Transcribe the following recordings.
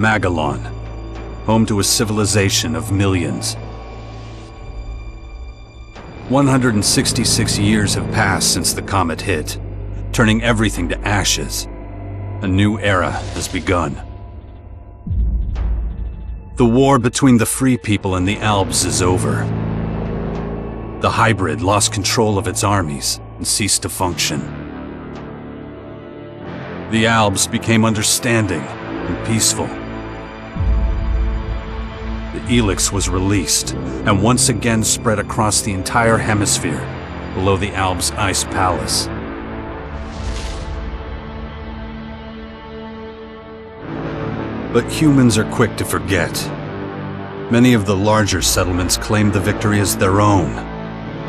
Magalan, home to a civilization of millions. 166 years have passed since the comet hit, turning everything to ashes. A new era has begun. The war between the free people and the Albs is over. The hybrid lost control of its armies and ceased to function. The Albs became understanding and peaceful. The Elex was released and once again spread across the entire hemisphere below the Albs' ice palace. But humans are quick to forget. Many of the larger settlements claimed the victory as their own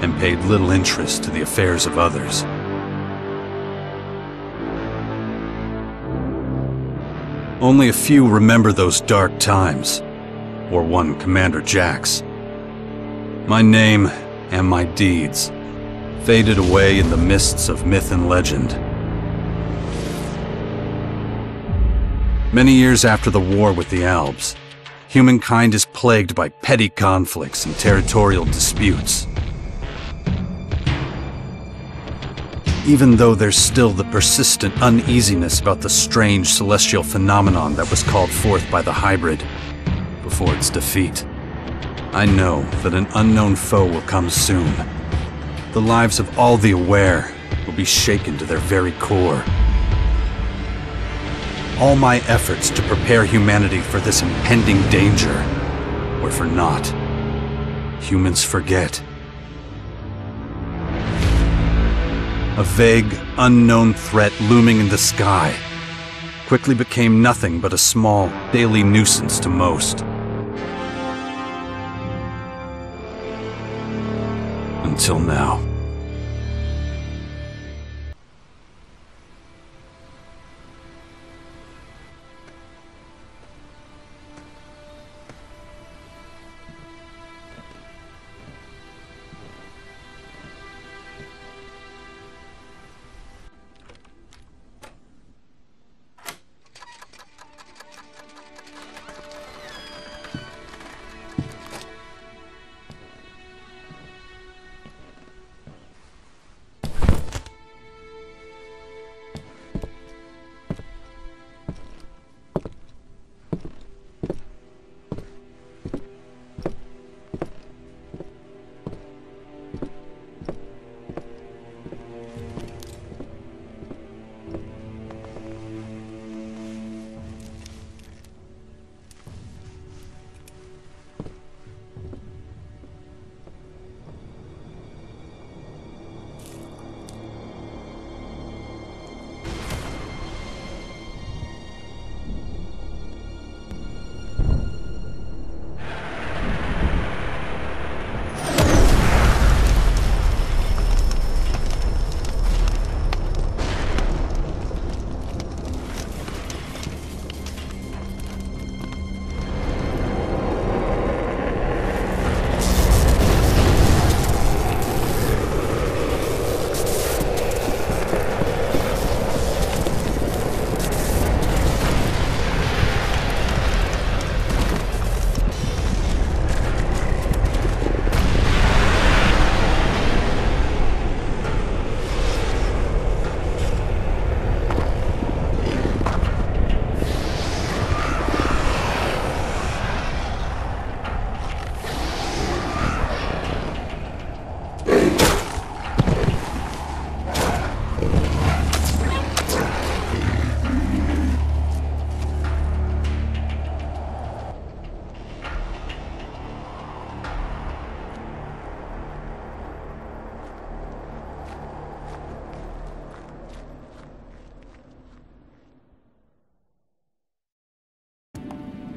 and paid little interest to the affairs of others. Only a few remember those dark times, or one Commander Jax. My name and my deeds faded away in the mists of myth and legend. Many years after the war with the Albs, humankind is plagued by petty conflicts and territorial disputes. Even though there's still the persistent uneasiness about the strange celestial phenomenon that was called forth by the hybrid before its defeat, I know that an unknown foe will come soon. The lives of all the aware will be shaken to their very core. All my efforts to prepare humanity for this impending danger were for naught. Humans forget. A vague, unknown threat looming in the sky quickly became nothing but a small, daily nuisance to most. Until now.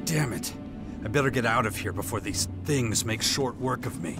Damn it. I better get out of here before these things make short work of me.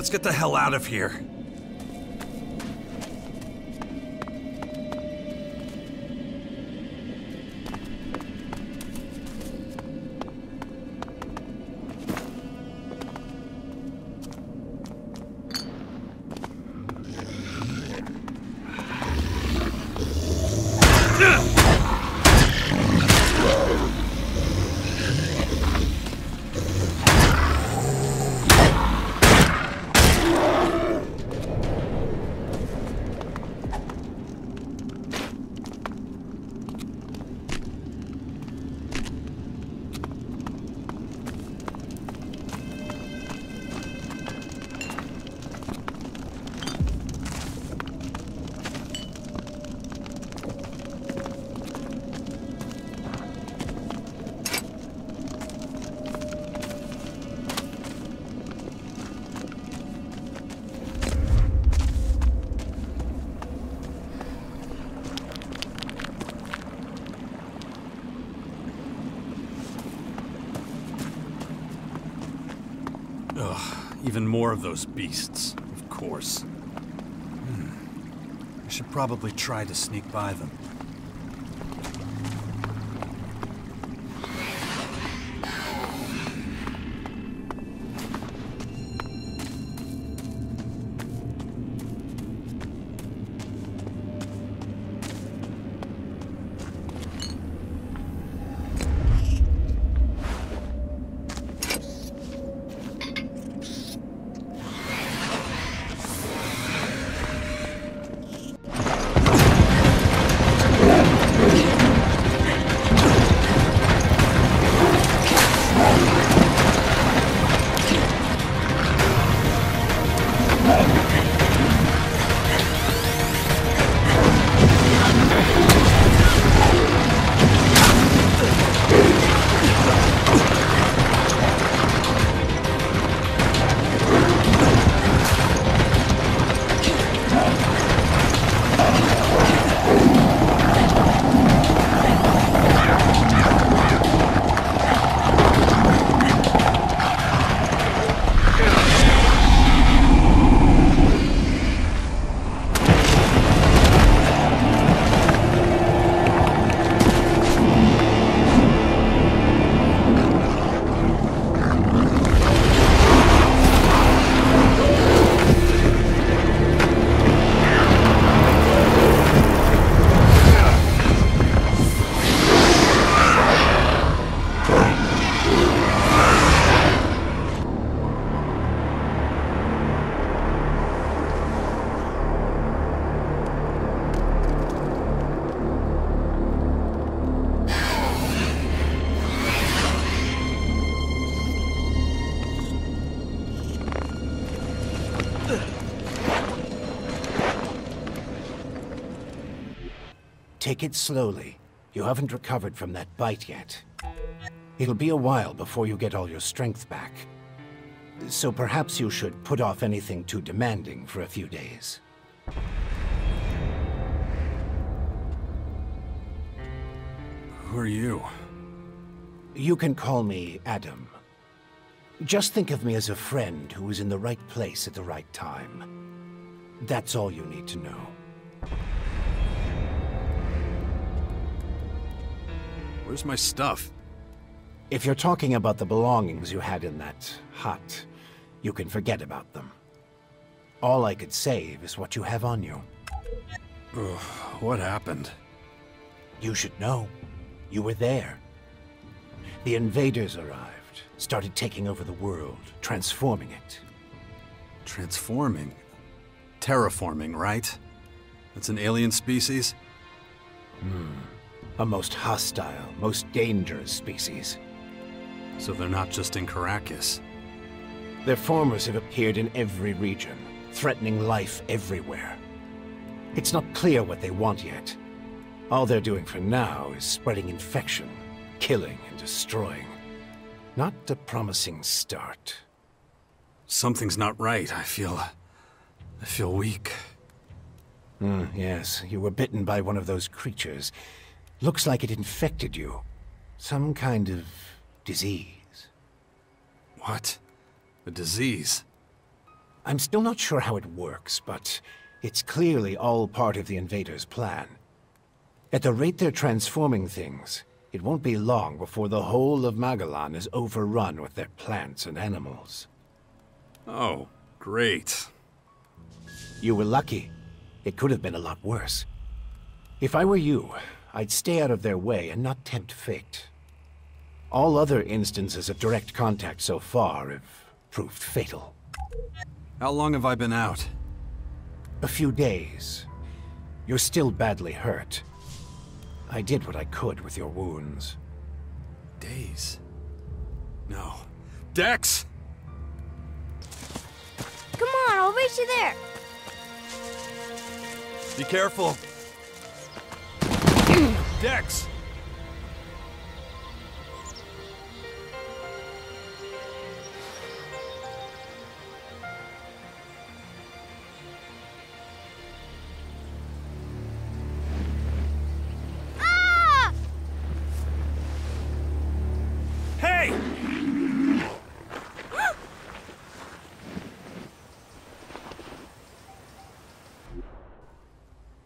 Let's get the hell out of here. Even more of those beasts, of course. I should probably try to sneak by them. Take it slowly. You haven't recovered from that bite yet. It'll be a while before you get all your strength back. So perhaps you should put off anything too demanding for a few days. Who are you? You can call me Adam. Just think of me as a friend who was in the right place at the right time. That's all you need to know. Where's my stuff? If you're talking about the belongings you had in that hut, you can forget about them. All I could save is what you have on you. Ugh, what happened? You should know. You were there. The invaders arrived, started taking over the world, transforming it. Transforming? Terraforming, right? That's an alien species? A most hostile, most dangerous species. So they're not just in Caracas? Their formers have appeared in every region, threatening life everywhere. It's not clear what they want yet. All they're doing for now is spreading infection, killing and destroying. Not a promising start. Something's not right. I feel weak. Yes, you were bitten by one of those creatures. Looks like it infected you. Some kind of disease. What? A disease? I'm still not sure how it works, but it's clearly all part of the invaders' plan. At the rate they're transforming things, it won't be long before the whole of Magalan is overrun with their plants and animals. Oh, great. You were lucky. It could have been a lot worse. If I were you, I'd stay out of their way and not tempt fate. All other instances of direct contact so far have proved fatal. How long have I been out? A few days. You're still badly hurt. I did what I could with your wounds. Days? No. Dex! Come on, I'll meet you there! Be careful! Dex!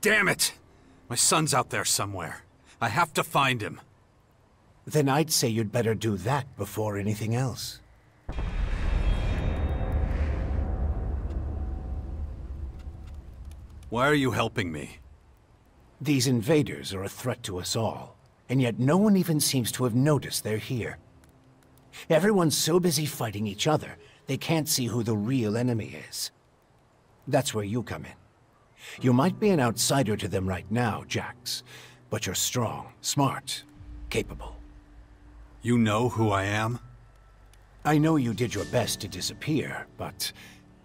Damn it! My son's out there somewhere. I have to find him. Then I'd say you'd better do that before anything else. Why are you helping me? These invaders are a threat to us all, and yet no one even seems to have noticed they're here. Everyone's so busy fighting each other, they can't see who the real enemy is. That's where you come in. You might be an outsider to them right now, Jax, but you're strong, smart, capable. You know who I am? I know you did your best to disappear, but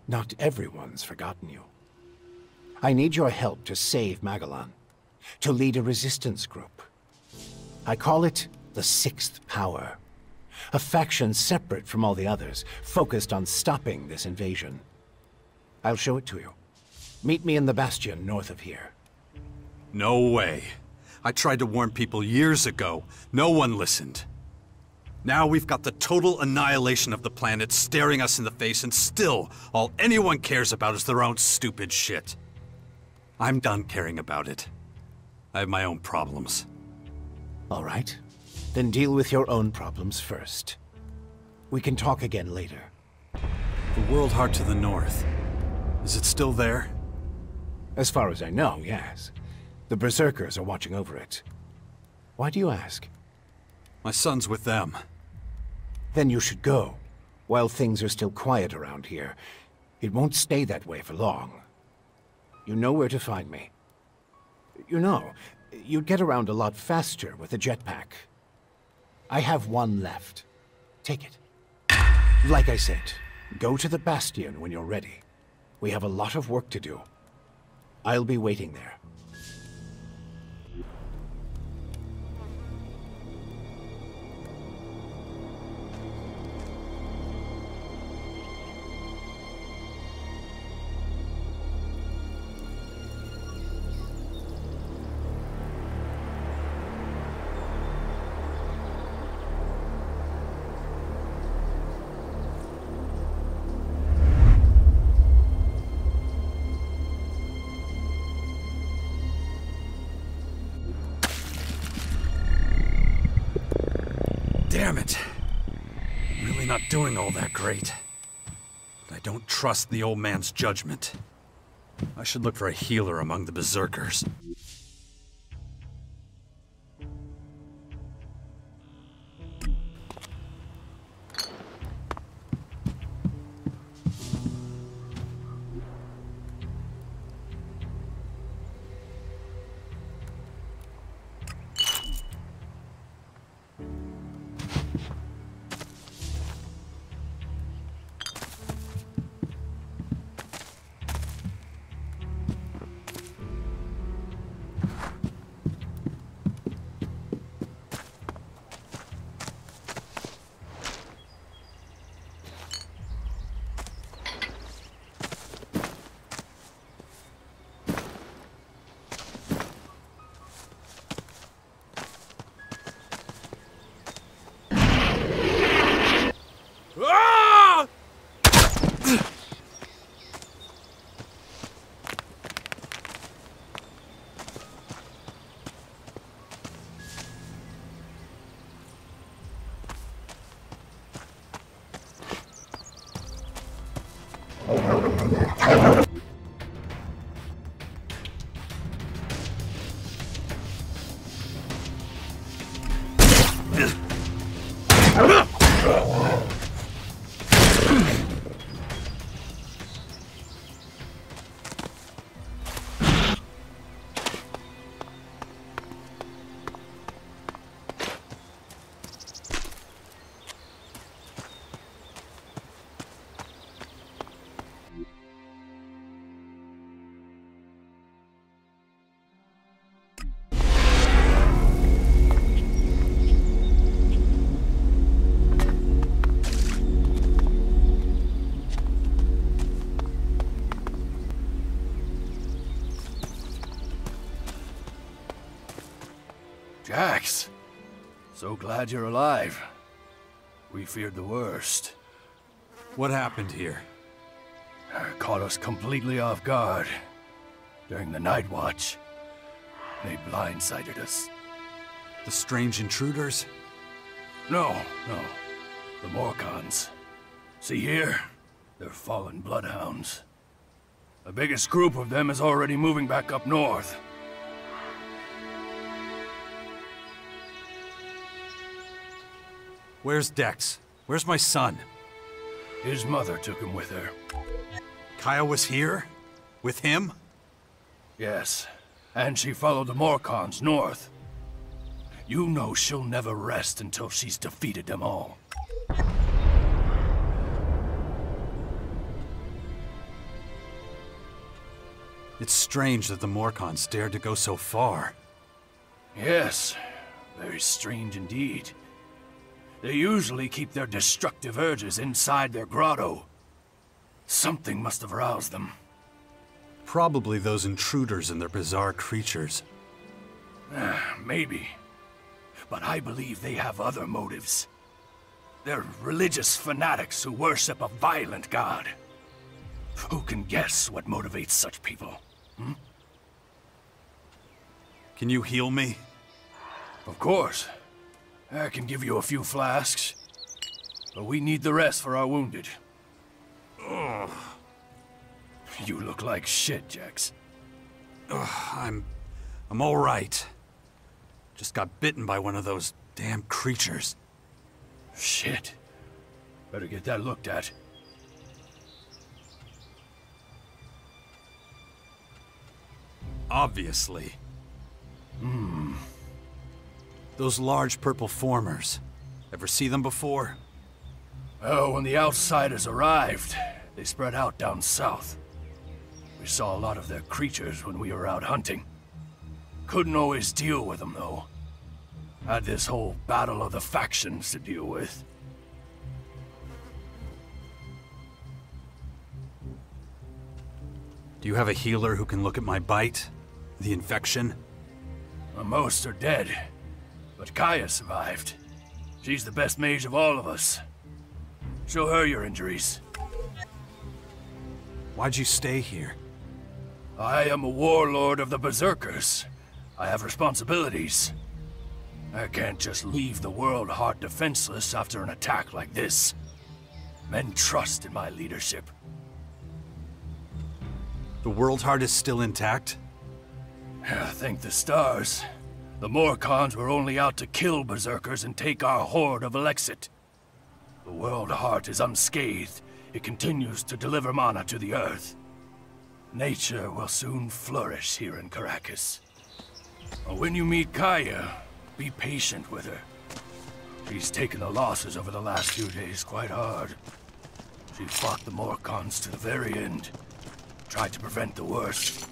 not everyone's forgotten you. I need your help to save Magalan, to lead a resistance group. I call it the Sixth Power, a faction separate from all the others, focused on stopping this invasion. I'll show it to you. Meet me in the Bastion north of here. No way. I tried to warn people years ago. No one listened. Now we've got the total annihilation of the planet staring us in the face, and still, all anyone cares about is their own stupid shit. I'm done caring about it. I have my own problems. All right. Then deal with your own problems first. We can talk again later. The World Heart to the north. Is it still there? As far as I know, yes. The Berserkers are watching over it. Why do you ask? My son's with them. Then you should go, while things are still quiet around here. It won't stay that way for long. You know where to find me. You know, you'd get around a lot faster with a jetpack. I have one left. Take it. Like I said, go to the Bastion when you're ready. We have a lot of work to do. I'll be waiting there. Damn it. I'm really not doing all that great. But I don't trust the old man's judgment. I should look for a healer among the Berserkers. Jax, so glad you're alive. We feared the worst. What happened here? Caught us completely off guard. During the night watch, they blindsided us. The strange intruders? No. The Morkons. See here? They're fallen bloodhounds. The biggest group of them is already moving back up north. Where's Dex? Where's my son? His mother took him with her. Kaya was here? With him? Yes. And she followed the Morkons north. You know she'll never rest until she's defeated them all. It's strange that the Morkons dared to go so far. Yes. Very strange indeed. They usually keep their destructive urges inside their grotto. Something must have roused them. Probably those intruders and their bizarre creatures. Maybe. But I believe they have other motives. They're religious fanatics who worship a violent god. Who can guess what motivates such people? Can you heal me? Of course. I can give you a few flasks, but we need the rest for our wounded. Ugh. You look like shit, Jax. I'm all right. Just got bitten by one of those damn creatures. Shit. Better get that looked at. Obviously. Those large purple formers. Ever see them before? Oh, when the Outsiders arrived, they spread out down south. We saw a lot of their creatures when we were out hunting. Couldn't always deal with them, though. Had this whole battle of the factions to deal with. Do you have a healer who can look at my bite? The infection? Most are dead. But Kaya survived. She's the best mage of all of us. Show her your injuries. Why'd you stay here? I am a warlord of the Berserkers. I have responsibilities. I can't just leave the World Heart defenseless after an attack like this. Men trust in my leadership. The World Heart is still intact? Thank the stars. The Morkons were only out to kill Berserkers and take our horde of Elexit. The World Heart is unscathed. It continues to deliver mana to the earth. Nature will soon flourish here in Caracas. When you meet Kaya, be patient with her. She's taken the losses over the last few days quite hard. She fought the Morkons to the very end. Tried to prevent the worst.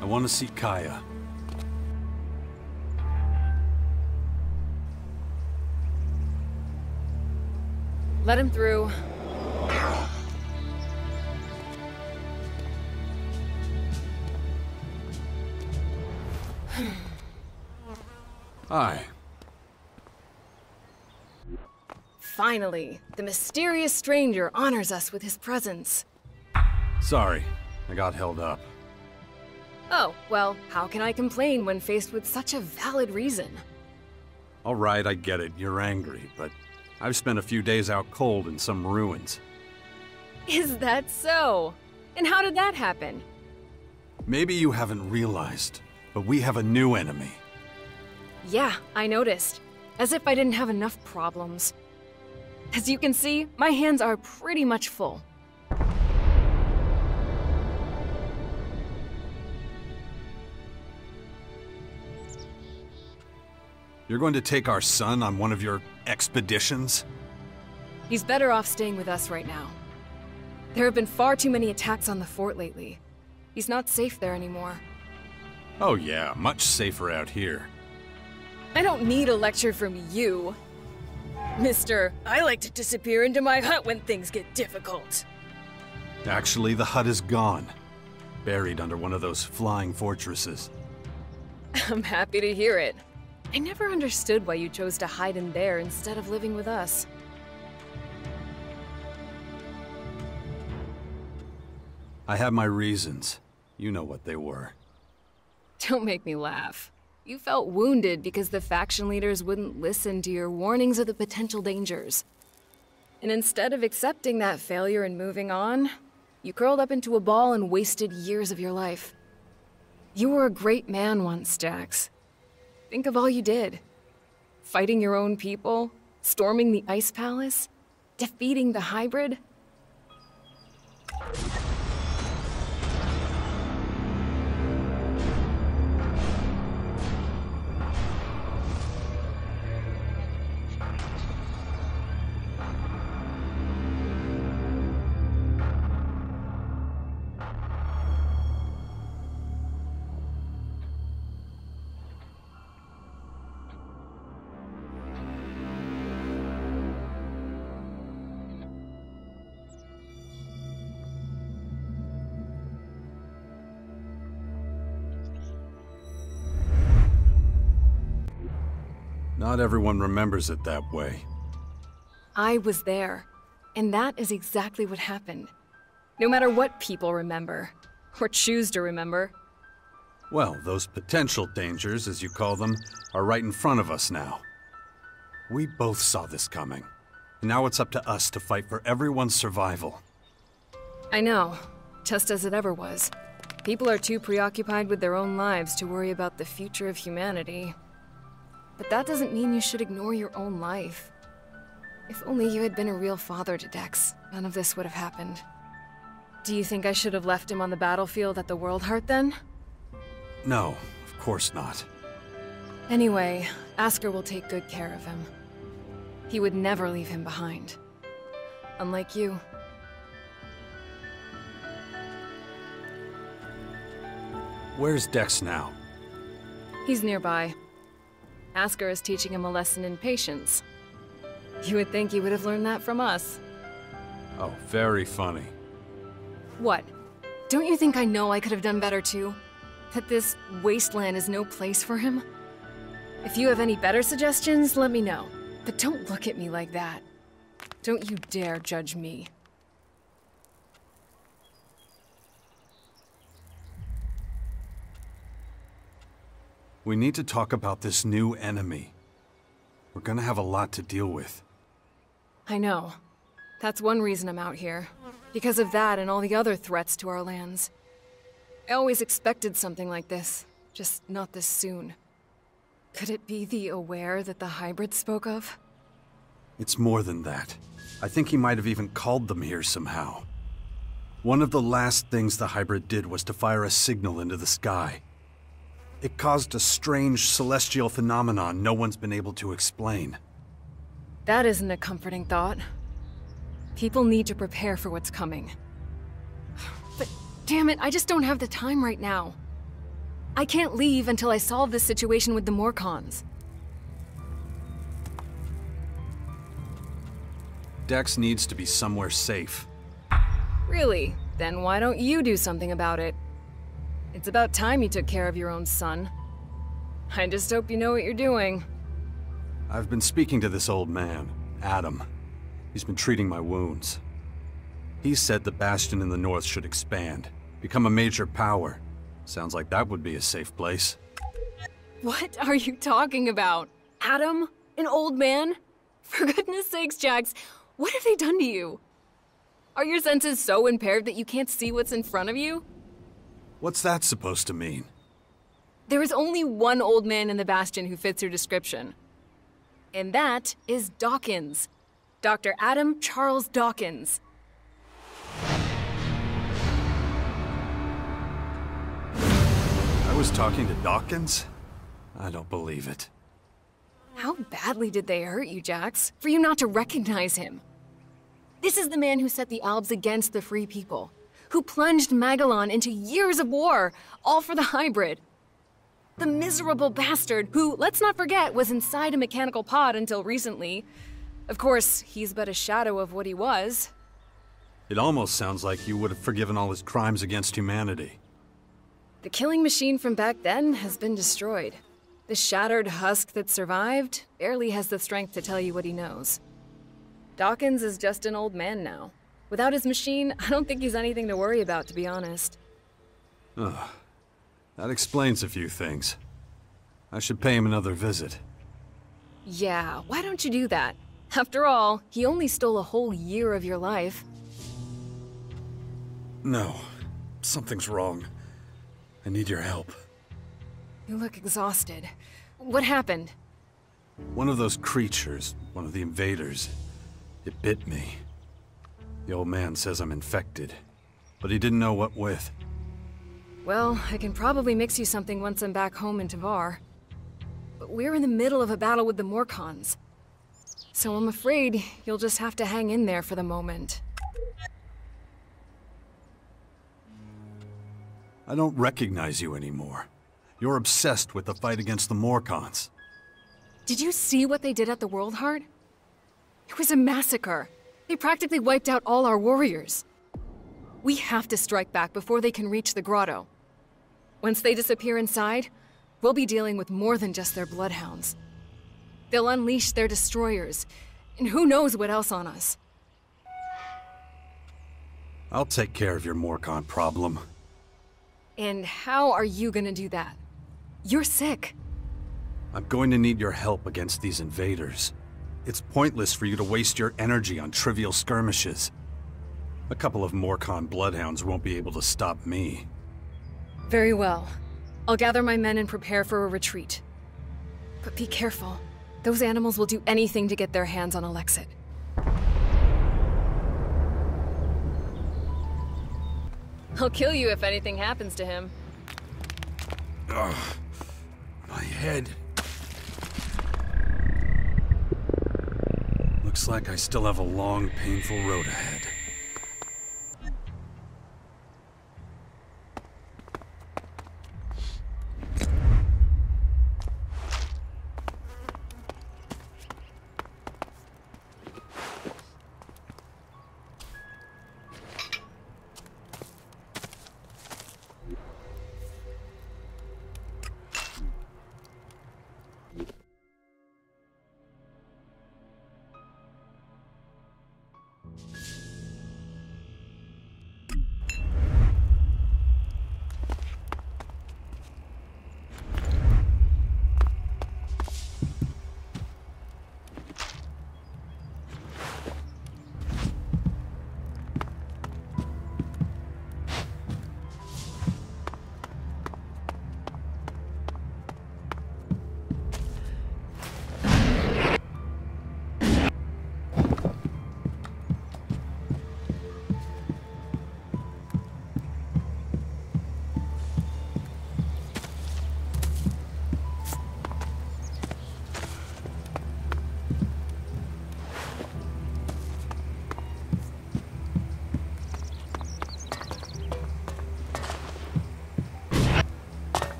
I want to see Kaya. Let him through. Hi. Finally, the mysterious stranger honors us with his presence. Sorry, I got held up. Oh, well, how can I complain when faced with such a valid reason? All right, I get it. You're angry, but I've spent a few days out cold in some ruins. Is that so? And how did that happen? Maybe you haven't realized, but we have a new enemy. Yeah, I noticed. As if I didn't have enough problems. As you can see, my hands are pretty much full. You're going to take our son on one of your expeditions? He's better off staying with us right now. There have been far too many attacks on the fort lately. He's not safe there anymore. Oh yeah, much safer out here. I don't need a lecture from you. Mister, I like to disappear into my hut when things get difficult. Actually, the hut is gone. Buried under one of those flying fortresses. I'm happy to hear it. I never understood why you chose to hide in there instead of living with us. I have my reasons. You know what they were. Don't make me laugh. You felt wounded because the faction leaders wouldn't listen to your warnings of the potential dangers. And instead of accepting that failure and moving on, you curled up into a ball and wasted years of your life. You were a great man once, Jax. Think of all you did. Fighting your own people, storming the Ice Palace, defeating the hybrid. Not everyone remembers it that way. I was there, and that is exactly what happened. No matter what people remember, or choose to remember. Well, those potential dangers, as you call them, are right in front of us now. We both saw this coming. Now it's up to us to fight for everyone's survival. I know, just as it ever was. People are too preoccupied with their own lives to worry about the future of humanity. But that doesn't mean you should ignore your own life. If only you had been a real father to Dex, none of this would have happened. Do you think I should have left him on the battlefield at the World Heart then? No, of course not. Anyway, Asker will take good care of him. He would never leave him behind. Unlike you. Where's Dex now? He's nearby. Asker is teaching him a lesson in patience. You would think he would have learned that from us. Oh, very funny. What? Don't you think I know I could have done better too? That this wasteland is no place for him? If you have any better suggestions, let me know. But don't look at me like that. Don't you dare judge me. We need to talk about this new enemy. We're gonna have a lot to deal with. I know. That's one reason I'm out here. Because of that and all the other threats to our lands. I always expected something like this, just not this soon. Could it be the Aware that the hybrid spoke of? It's more than that. I think he might have even called them here somehow. One of the last things the hybrid did was to fire a signal into the sky. It caused a strange celestial phenomenon no one's been able to explain. That isn't a comforting thought. People need to prepare for what's coming. But damn it, I just don't have the time right now. I can't leave until I solve this situation with the Morkons. Dex needs to be somewhere safe. Really? Then why don't you do something about it? It's about time you took care of your own son. I just hope you know what you're doing. I've been speaking to this old man, Adam. He's been treating my wounds. He said the Bastion in the north should expand, become a major power. Sounds like that would be a safe place. What are you talking about? Adam? An old man? For goodness sakes, Jax, what have they done to you? Are your senses so impaired that you can't see what's in front of you? What's that supposed to mean? There is only one old man in the Bastion who fits your description. And that is Dawkins. Dr. Adam Charles Dawkins. I was talking to Dawkins? I don't believe it. How badly did they hurt you, Jax, for you not to recognize him? This is the man who set the Albs against the free people, who plunged Magalan into years of war, all for the hybrid. The miserable bastard who, let's not forget, was inside a mechanical pod until recently. Of course, he's but a shadow of what he was. It almost sounds like you would have forgiven all his crimes against humanity. The killing machine from back then has been destroyed. The shattered husk that survived barely has the strength to tell you what he knows. Dawkins is just an old man now. Without his machine, I don't think he's anything to worry about, to be honest. Ugh. That explains a few things. I should pay him another visit. Yeah, why don't you do that? After all, he only stole a whole year of your life. No. Something's wrong. I need your help. You look exhausted. What happened? One of those creatures, one of the invaders, it bit me. The old man says I'm infected, but he didn't know what with. Well, I can probably mix you something once I'm back home in Tavar. But we're in the middle of a battle with the Morkons. So I'm afraid you'll just have to hang in there for the moment. I don't recognize you anymore. You're obsessed with the fight against the Morkons. Did you see what they did at the World Heart? It was a massacre. They practically wiped out all our warriors. We have to strike back before they can reach the grotto. Once they disappear inside, we'll be dealing with more than just their bloodhounds. They'll unleash their destroyers, and who knows what else on us. I'll take care of your Morkon problem. And how are you gonna do that? You're sick. I'm going to need your help against these invaders. It's pointless for you to waste your energy on trivial skirmishes. A couple of Morkon bloodhounds won't be able to stop me. Very well. I'll gather my men and prepare for a retreat. But be careful. Those animals will do anything to get their hands on Elexit. I'll kill you if anything happens to him. Ugh. My head. Looks like I still have a long, painful road ahead.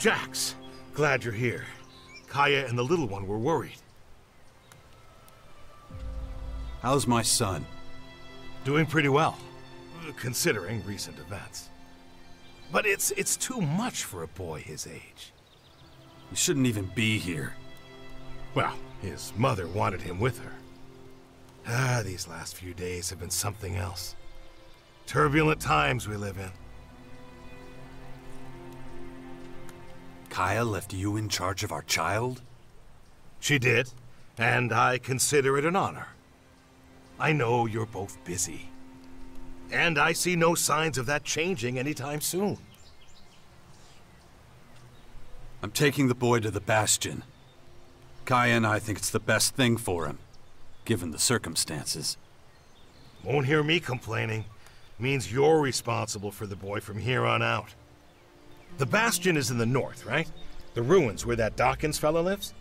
Jax, glad you're here. Kaya and the little one were worried. How's my son? Doing pretty well, considering recent events. But it's too much for a boy his age. He shouldn't even be here. Well, his mother wanted him with her. These last few days have been something else. Turbulent times we live in. Kaya left you in charge of our child? She did, and I consider it an honor. I know you're both busy, and I see no signs of that changing anytime soon. I'm taking the boy to the Bastion. Kaya and I think it's the best thing for him, given the circumstances. Won't hear me complaining. Means you're responsible for the boy from here on out. The Bastion is in the north, right? The ruins where that Dawkins fellow lives?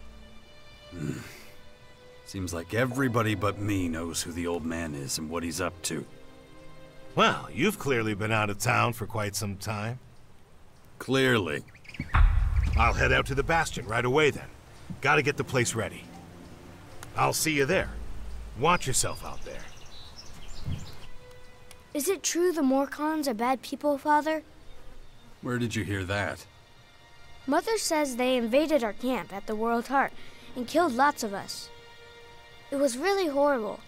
Seems like everybody but me knows who the old man is and what he's up to. Well, you've clearly been out of town for quite some time. Clearly. I'll head out to the Bastion right away then. Gotta get the place ready. I'll see you there. Watch yourself out there. Is it true the Morkons are bad people, Father? Where did you hear that? Mother says they invaded our camp at the World Heart and killed lots of us. It was really horrible.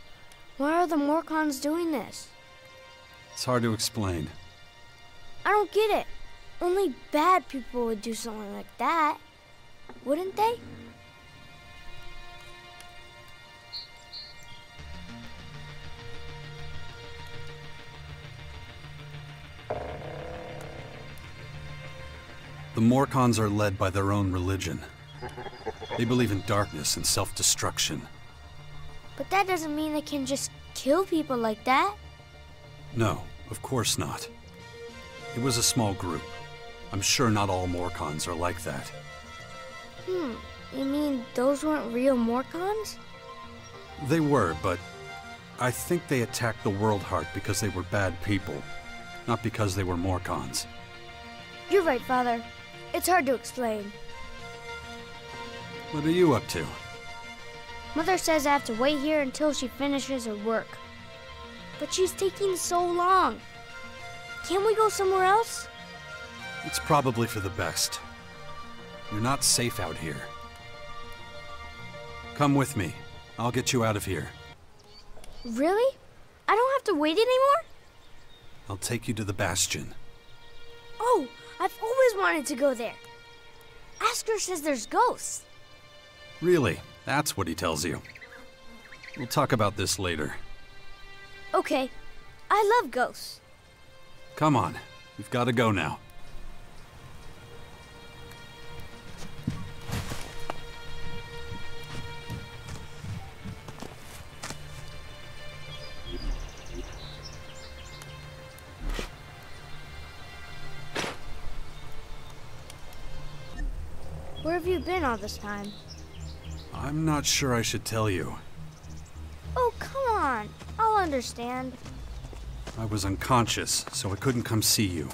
Why are the Morkons doing this? It's hard to explain. I don't get it. Only bad people would do something like that, wouldn't they? The Morkons are led by their own religion. They believe in darkness and self-destruction. But that doesn't mean they can just kill people like that. No, of course not. It was a small group. I'm sure not all Morkons are like that. You mean those weren't real Morkons? They were, but I think they attacked the World Heart because they were bad people, not because they were Morkons. You're right, Father. It's hard to explain. What are you up to? Mother says I have to wait here until she finishes her work. But she's taking so long. Can't we go somewhere else? It's probably for the best. You're not safe out here. Come with me. I'll get you out of here. Really? I don't have to wait anymore? I'll take you to the Bastion. Oh, I've always wanted to go there. Asker says there's ghosts. Really? That's what he tells you. We'll talk about this later. Okay. I love ghosts. Come on. We've got to go now. Where have you been all this time? I'm not sure I should tell you. Oh, come on. I'll understand. I was unconscious, so I couldn't come see you.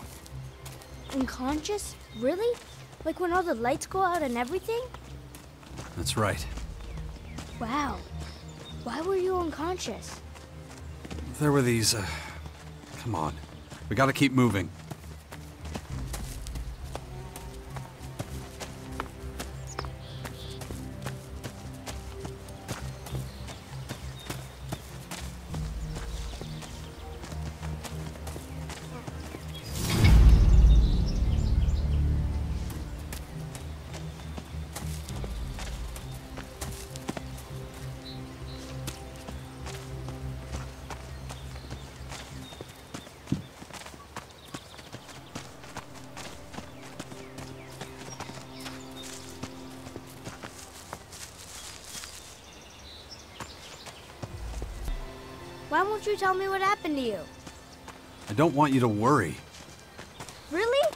Unconscious? Really? Like when all the lights go out and everything? That's right. Wow. Why were you unconscious? There were these, Come on. We gotta keep moving. Why won't you tell me what happened to you? I don't want you to worry. Really?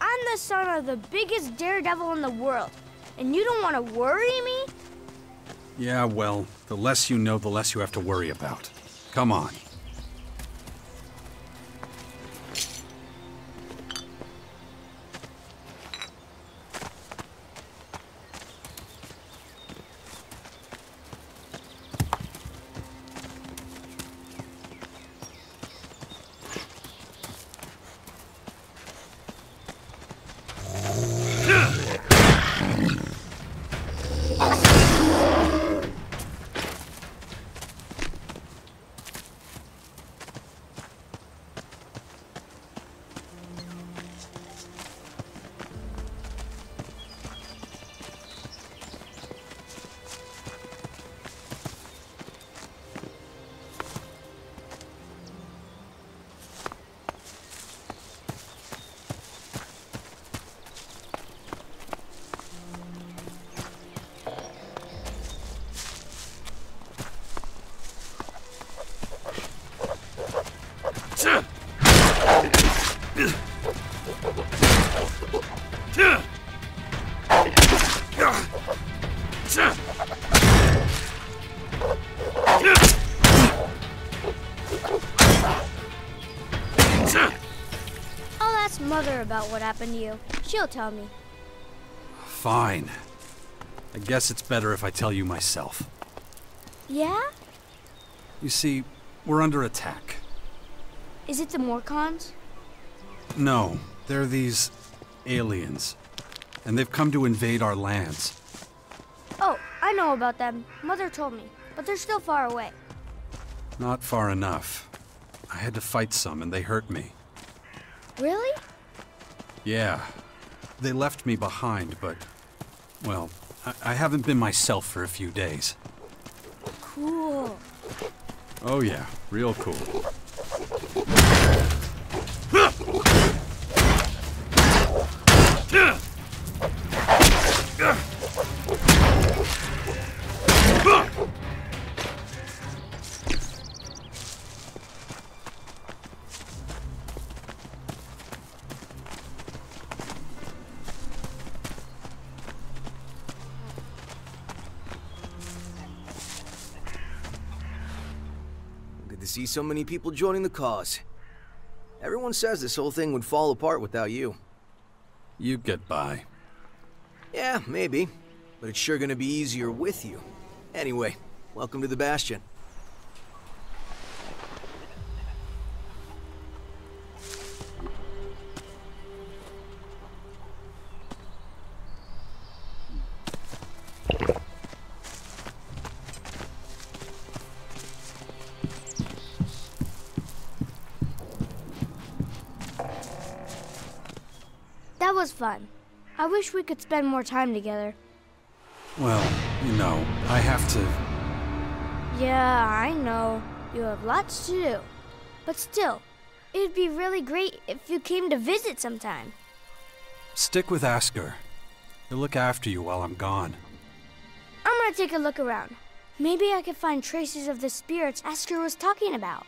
I'm the son of the biggest daredevil in the world, and you don't want to worry me? Yeah, well, the less you know, the less you have to worry about. Come on. About what happened to you. She'll tell me. Fine. I guess it's better if I tell you myself. Yeah? You see, we're under attack. Is it the Morkons? No, they're these aliens. And they've come to invade our lands. Oh, I know about them. Mother told me, but they're still far away. Not far enough. I had to fight some and they hurt me. Really? Yeah. They left me behind, but... well, I haven't been myself for a few days. Cool. Oh yeah, real cool. See so many people joining the cause. Everyone says this whole thing would fall apart without you. You get by. Yeah, maybe. But it's sure gonna be easier with you. Anyway, welcome to the Bastion. That was fun. I wish we could spend more time together. Well, you know, I have to... Yeah, I know. You have lots to do. But still, it'd be really great if you came to visit sometime. Stick with Asker. He'll look after you while I'm gone. I'm gonna take a look around. Maybe I could find traces of the spirits Asker was talking about.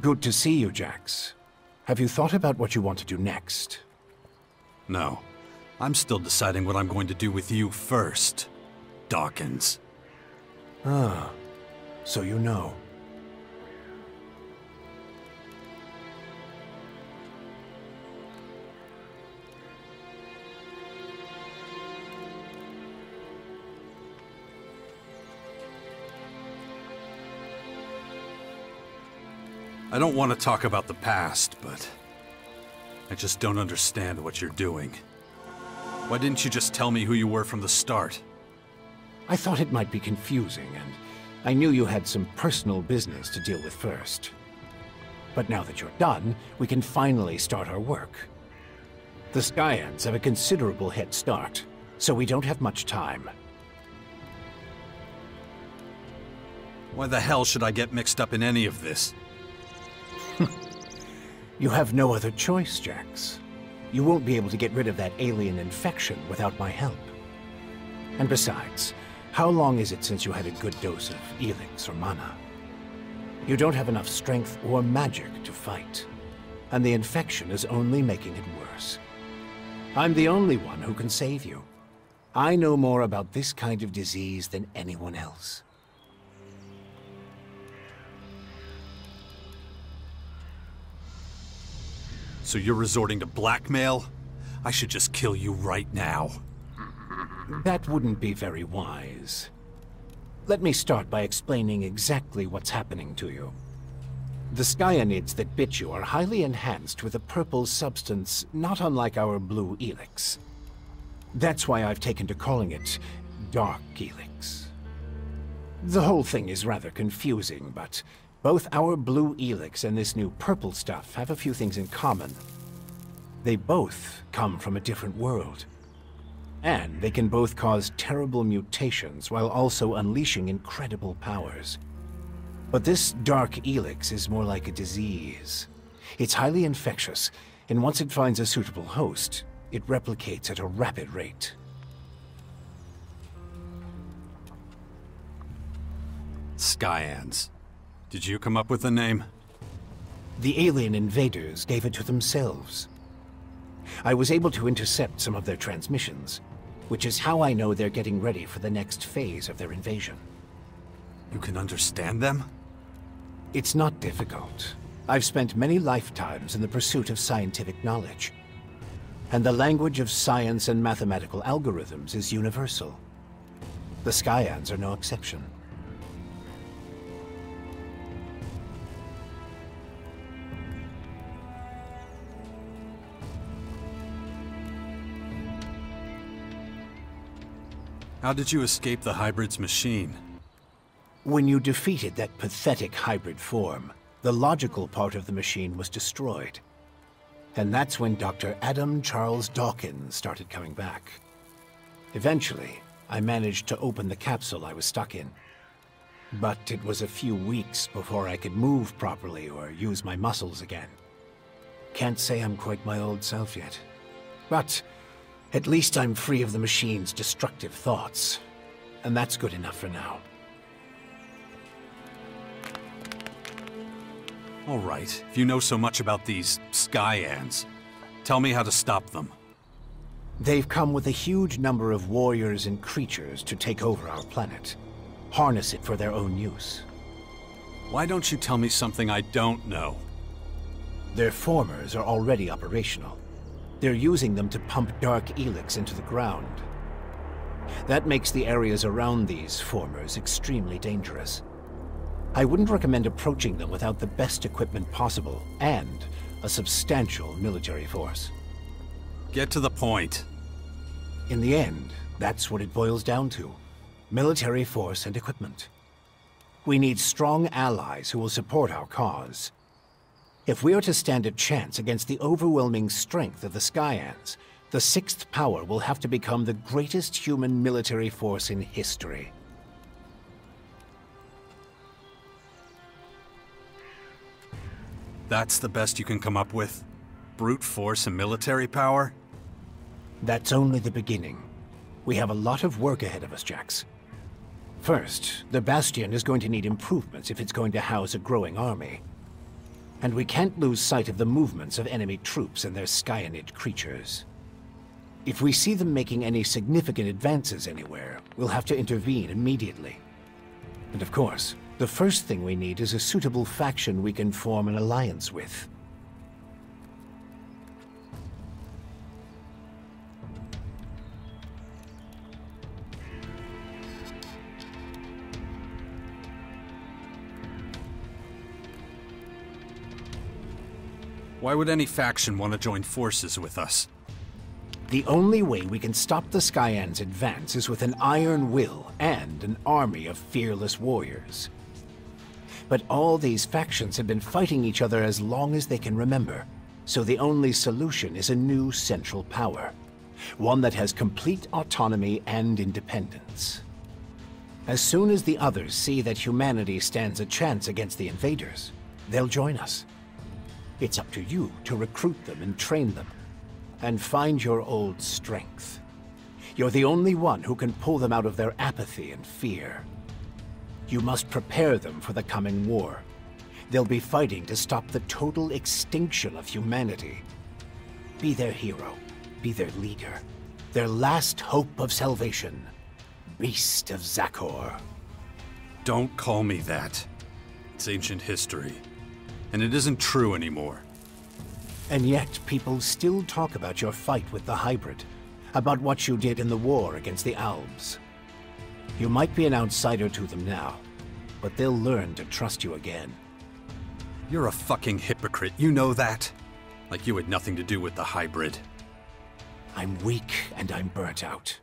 Good to see you, Jax. Have you thought about what you want to do next? No. I'm still deciding what I'm going to do with you first, Dawkins. Ah, so you know. I don't want to talk about the past, but I just don't understand what you're doing. Why didn't you just tell me who you were from the start? I thought it might be confusing, and I knew you had some personal business to deal with first. But now that you're done, we can finally start our work. The Skyands have a considerable head start, so we don't have much time. Why the hell should I get mixed up in any of this? You have no other choice, Jax. You won't be able to get rid of that alien infection without my help. And besides, how long is it since you had a good dose of Elex or mana? You don't have enough strength or magic to fight, and the infection is only making it worse. I'm the only one who can save you. I know more about this kind of disease than anyone else. So you're resorting to blackmail? I should just kill you right now. That wouldn't be very wise. Let me start by explaining exactly what's happening to you. The Skyanids that bit you are highly enhanced with a purple substance not unlike our blue Elex. That's why I've taken to calling it Dark Elex. The whole thing is rather confusing, but both our blue Elex and this new purple stuff have a few things in common. They both come from a different world. And they can both cause terrible mutations while also unleashing incredible powers. But this Dark Elex is more like a disease. It's highly infectious, and once it finds a suitable host, it replicates at a rapid rate. Skyands. Did you come up with the name? The alien invaders gave it to themselves. I was able to intercept some of their transmissions, which is how I know they're getting ready for the next phase of their invasion. You can understand them? It's not difficult. I've spent many lifetimes in the pursuit of scientific knowledge, and the language of science and mathematical algorithms is universal. The Skyands are no exception. How did you escape the hybrid's machine? When you defeated that pathetic hybrid form, the logical part of the machine was destroyed. And that's when Dr. Adam Charles Dawkins started coming back. Eventually, I managed to open the capsule I was stuck in. But it was a few weeks before I could move properly or use my muscles again. Can't say I'm quite my old self yet. But at least I'm free of the machine's destructive thoughts. And that's good enough for now. All right, if you know so much about these Skyands, tell me how to stop them. They've come with a huge number of warriors and creatures to take over our planet. Harness it for their own use. Why don't you tell me something I don't know? Their formers are already operational. They're using them to pump Dark Elex into the ground. That makes the areas around these formers extremely dangerous. I wouldn't recommend approaching them without the best equipment possible, and a substantial military force. Get to the point. In the end, that's what it boils down to. Military force and equipment. We need strong allies who will support our cause. If we are to stand a chance against the overwhelming strength of the Skyands, the Sixth Power will have to become the greatest human military force in history. That's the best you can come up with? Brute force and military power? That's only the beginning. We have a lot of work ahead of us, Jax. First, the Bastion is going to need improvements if it's going to house a growing army. And we can't lose sight of the movements of enemy troops and their Skyanid creatures. If we see them making any significant advances anywhere, we'll have to intervene immediately. And of course, the first thing we need is a suitable faction we can form an alliance with. Why would any faction want to join forces with us? The only way we can stop the Skyands' advance is with an iron will and an army of fearless warriors. But all these factions have been fighting each other as long as they can remember, so the only solution is a new central power, one that has complete autonomy and independence. As soon as the others see that humanity stands a chance against the invaders, they'll join us. It's up to you to recruit them and train them, and find your old strength. You're the only one who can pull them out of their apathy and fear. You must prepare them for the coming war. They'll be fighting to stop the total extinction of humanity. Be their hero. Be their leader. Their last hope of salvation. Beast of Zakhor. Don't call me that. It's ancient history. And it isn't true anymore. And yet, people still talk about your fight with the hybrid. About what you did in the war against the Albs. You might be an outsider to them now, but they'll learn to trust you again. You're a fucking hypocrite, you know that? Like you had nothing to do with the hybrid. I'm weak and I'm burnt out.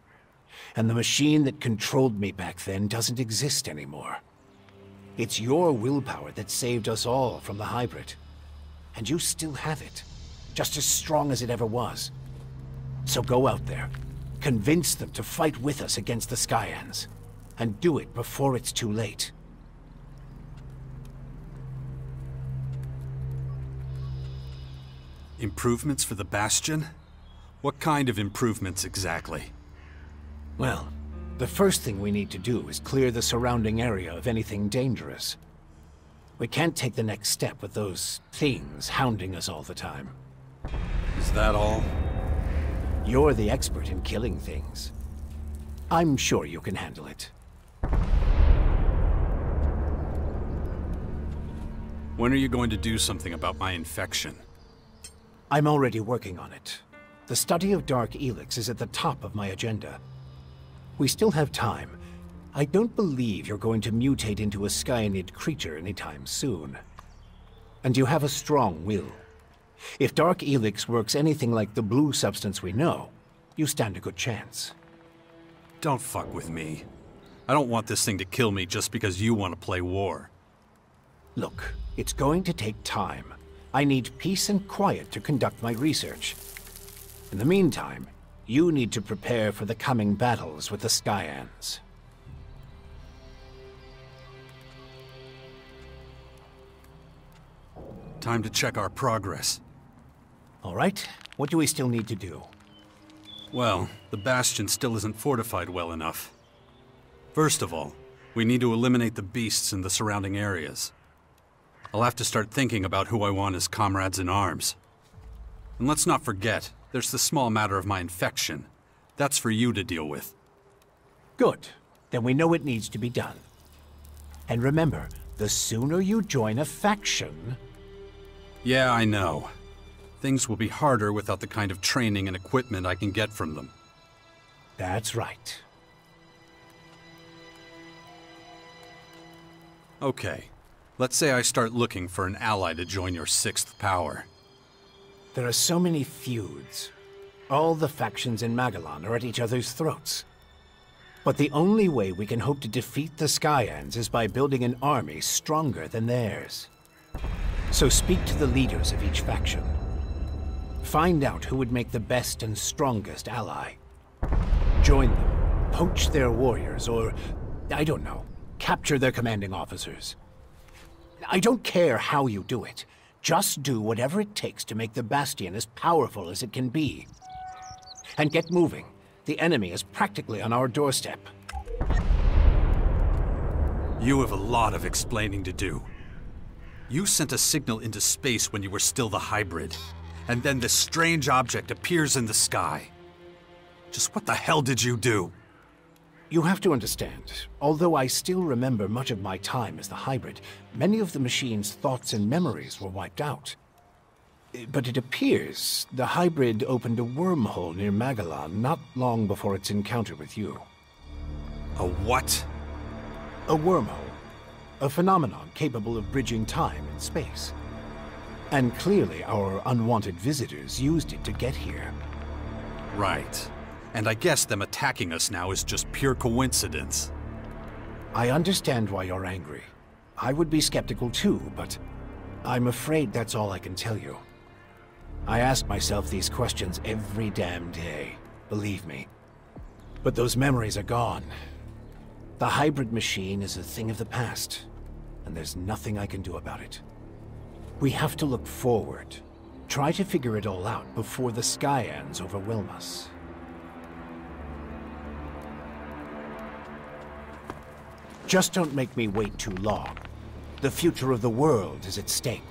And the machine that controlled me back then doesn't exist anymore. It's your willpower that saved us all from the hybrid. And you still have it, just as strong as it ever was. So go out there, convince them to fight with us against the Skyands. And do it before it's too late. Improvements for the Bastion? What kind of improvements exactly? Well, the first thing we need to do is clear the surrounding area of anything dangerous. We can't take the next step with those things hounding us all the time. Is that all? You're the expert in killing things. I'm sure you can handle it. When are you going to do something about my infection? I'm already working on it. The study of Dark Elex is at the top of my agenda. We still have time. I don't believe you're going to mutate into a Skyanid creature anytime soon. And you have a strong will. If Dark Elex works anything like the blue substance we know, you stand a good chance. Don't fuck with me. I don't want this thing to kill me just because you want to play war. Look, it's going to take time. I need peace and quiet to conduct my research. In the meantime, you need to prepare for the coming battles with the Skyands. Time to check our progress. All right. What do we still need to do? Well, the Bastion still isn't fortified well enough. First of all, we need to eliminate the beasts in the surrounding areas. I'll have to start thinking about who I want as comrades in arms. And let's not forget, there's the small matter of my infection. That's for you to deal with. Good. Then we know it needs to be done. And remember, the sooner you join a faction... Yeah, I know. Things will be harder without the kind of training and equipment I can get from them. That's right. Okay. Let's say I start looking for an ally to join your Sixth Power. There are so many feuds. All the factions in Magalan are at each other's throats. But the only way we can hope to defeat the Skyands is by building an army stronger than theirs. So speak to the leaders of each faction. Find out who would make the best and strongest ally. Join them, poach their warriors, or, I don't know, capture their commanding officers. I don't care how you do it. Just do whatever it takes to make the Bastion as powerful as it can be. And get moving. The enemy is practically on our doorstep. You have a lot of explaining to do. You sent a signal into space when you were still the hybrid, and then this strange object appears in the sky. Just what the hell did you do? You have to understand, although I still remember much of my time as the hybrid, many of the machine's thoughts and memories were wiped out. But it appears the hybrid opened a wormhole near Magalan not long before its encounter with you. A what? A wormhole. A phenomenon capable of bridging time and space. And clearly our unwanted visitors used it to get here. Right. And I guess them attacking us now is just pure coincidence. I understand why you're angry. I would be skeptical too, but I'm afraid that's all I can tell you. I ask myself these questions every damn day, believe me. But those memories are gone. The hybrid machine is a thing of the past, and there's nothing I can do about it. We have to look forward, try to figure it all out before the Skyands overwhelm us. Just don't make me wait too long. The future of the world is at stake.